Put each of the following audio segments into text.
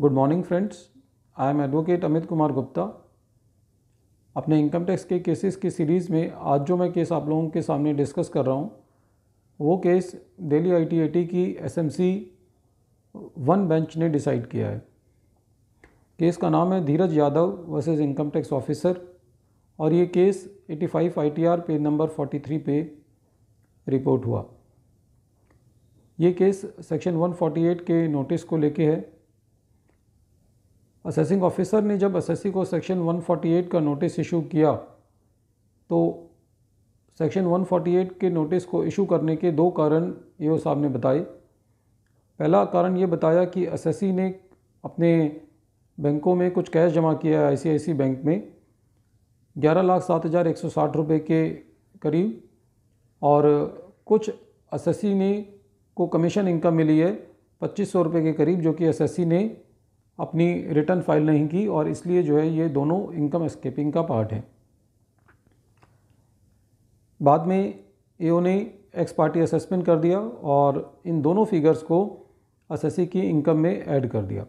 Good morning friends, I am advocate Amit Kumar Gupta. अपने income tax के cases की सीरीज़ में आज जो मैं केस आप लोगों के सामने डिस्कस कर रहा हूँ वो केस दिल्ली ITAT की SMC 1 बेंच ने डिसाइड किया है। केस का नाम है Dheeraj Yadav versus income tax officer और ये केस 85 ITR पेज नंबर 43 पे रिपोर्ट हुआ। ये केस सेक्शन 148 के नोटिस को लेके है। असेसिंग ऑफिसर ने जब असेसी को सेक्शन 148 का नोटिस इशू किया तो सेक्शन 148 के नोटिस को इशू करने के दो कारण ये वो साहब ने बताए। पहला कारण ये बताया कि असेसी ने अपने बैंकों में कुछ कैश जमा किया है। ICICI बैंक में 11,07,160 रुपये के करीब और कुछ असेसी ने को कमीशन इनकम मिली है 2,500 रुपये के करीब, जो कि असेसी ने अपनी रिटर्न फाइल नहीं की और इसलिए जो है ये दोनों इनकम एस्केपिंग का पार्ट है। बाद में एओ ने एक्स पार्टी असेसमेंट कर दिया और इन दोनों फिगर्स को असेसी की इनकम में ऐड कर दिया।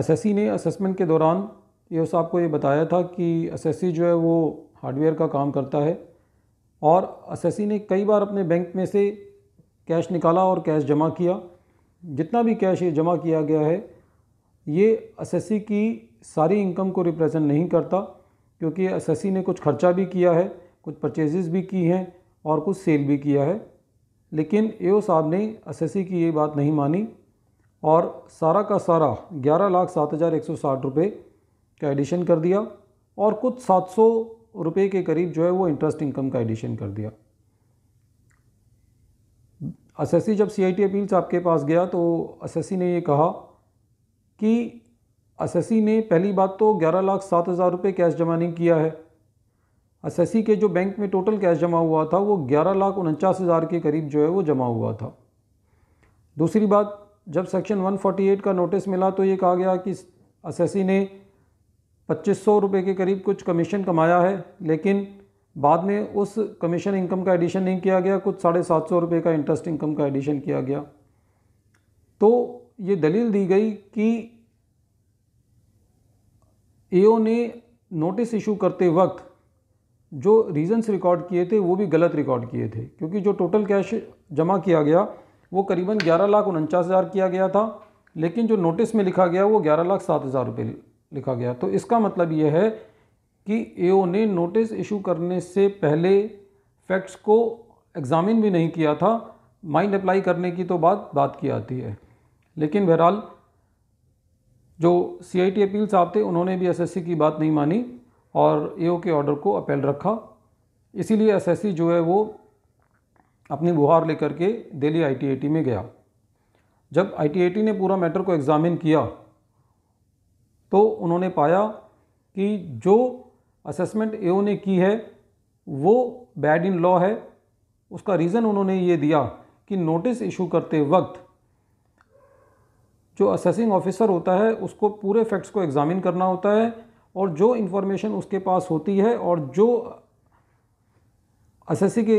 असेसी ने असेसमेंट के दौरान एओ साहब को ये बताया था कि असेसी जो है वो हार्डवेयर का काम करता है और असेसी ने कई बार अपने बैंक में से कैश निकाला और कैश जमा किया। जितना भी कैश ये जमा किया गया है ये असेसी की सारी इनकम को रिप्रेजेंट नहीं करता, क्योंकि असेसी ने कुछ खर्चा भी किया है, कुछ परचेजेस भी की हैं और कुछ सेल भी किया है। लेकिन एओ साहब ने असेसी की ये बात नहीं मानी और सारा का सारा 11,07,160 रुपये का एडिशन कर दिया और कुछ 700 रुपये के करीब जो है वो इंटरेस्ट इनकम का एडिशन कर दिया। असेसी जब CIT अपील्स आपके पास गया तो असेसी ने ये कहा कि असेसी ने पहली बात तो 11,07,000 रुपये कैश जमा नहीं किया है। असेसी के जो बैंक में टोटल कैश जमा हुआ था वो 11,49,000 के करीब जो है वो जमा हुआ था। दूसरी बात, जब सेक्शन 148 का नोटिस मिला तो ये कहा गया कि असेसी ने 2,500 रुपये के करीब कुछ कमीशन कमाया है, लेकिन बाद में उस कमीशन इनकम का एडिशन नहीं किया गया, कुछ 750 रुपये का इंटरेस्ट इनकम का एडिशन किया गया। तो ये दलील दी गई कि एओ ने नोटिस इशू करते वक्त जो रीजंस रिकॉर्ड किए थे वो भी गलत रिकॉर्ड किए थे, क्योंकि जो टोटल कैश जमा किया गया वो करीबन 11,49,000 किया गया था, लेकिन जो नोटिस में लिखा गया वो 11,07,000 रुपये लिखा गया। तो इसका मतलब ये है कि एओ ने नोटिस इशू करने से पहले फैक्ट्स को एग्ज़ामिन भी नहीं किया था। माइंड अप्लाई करने की तो बात की आती है, लेकिन बहरहाल जो CIT अपील साहब थे उन्होंने भी एसएससी की बात नहीं मानी और एओ के ऑर्डर को अपील रखा। इसीलिए एसएससी जो है वो अपनी बुहार लेकर के दिल्ली ITAT में गया। जब ITAT ने पूरा मैटर को एग्ज़ामिन किया तो उन्होंने पाया कि जो असेसमेंट एओ ने की है वो बैड इन लॉ है। उसका रीज़न उन्होंने ये दिया कि नोटिस इशू करते वक्त जो असेसिंग ऑफिसर होता है उसको पूरे फैक्ट्स को एग्ज़ामिन करना होता है और जो इन्फॉर्मेशन उसके पास होती है और जो असेसी की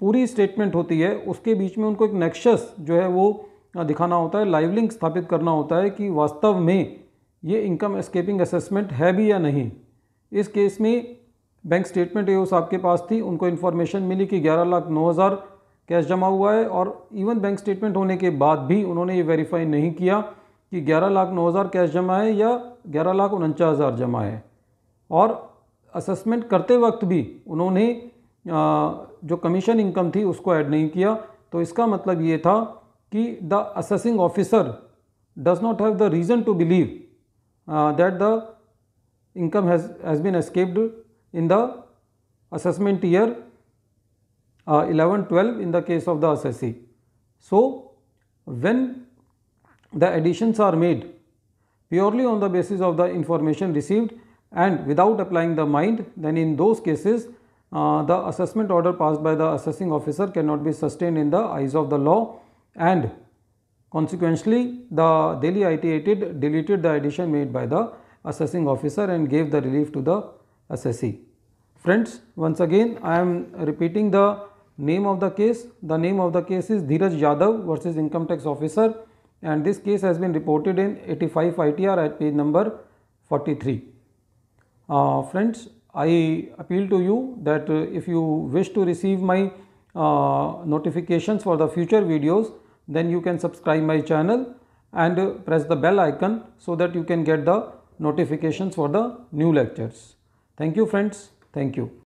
पूरी स्टेटमेंट होती है उसके बीच में उनको एक नेक्सस जो है वो दिखाना होता है, लाइव लिंक स्थापित करना होता है कि वास्तव में ये इनकम एस्केपिंग असेसमेंट है भी या नहीं। इस केस में बैंक स्टेटमेंट एओ साहब के पास थी, उनको इन्फॉर्मेशन मिली कि 11,09,000 कैश जमा हुआ है और इवन बैंक स्टेटमेंट होने के बाद भी उन्होंने ये वेरीफाई नहीं किया कि 11,09,000 कैश जमा है या 11,49,000 जमा है। और असेसमेंट करते वक्त भी उन्होंने जो कमीशन इनकम थी उसको ऐड नहीं किया। तो इसका मतलब ये था कि the assessing officer does not have the reason to believe that the income has been escaped in the assessment year 11-12 in the case of the assessee. So when the additions are made purely on the basis of the information received and without applying the mind, then in those cases the assessment order passed by the assessing officer cannot be sustained in the eyes of the law, and consequently, the Delhi ITAT deleted the addition made by the assessing officer and gave the relief to the assessee. Friends, once again, I am repeating the name of the case. The name of the case is Dheeraj Yadav versus Income Tax Officer and this case has been reported in 85 ITR at page number 43. Friends, I appeal to you that if you wish to receive my notifications for the future videos, then you can subscribe my channel and press the bell icon so that you can get the notifications for the new lectures. Thank you friends. Thank you.